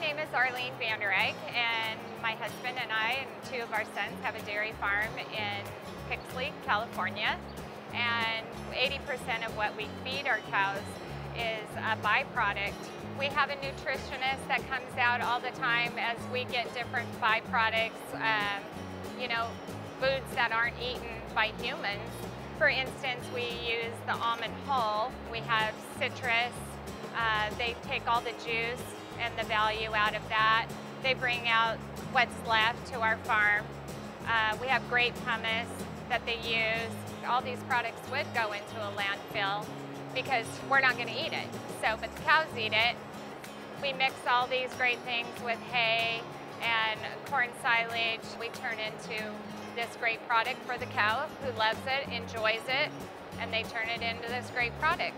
name is Arlene VanderEgg, and my husband and I and two of our sons have a dairy farm in Pixley, California. And 80% of what we feed our cows is a byproduct. We have a nutritionist that comes out all the time as we get different byproducts, you know, foods that aren't eaten by humans. For instance, we use the almond hull. We have citrus. They take all the juice and the value out of that. They bring out what's left to our farm. We have grape hummus that they use. All these products would go into a landfill because we're not going to eat it. So, but the cows eat it. We mix all these great things with hay and corn silage. We turn into this great product for the cow who loves it, enjoys it, and they turn it into this great product.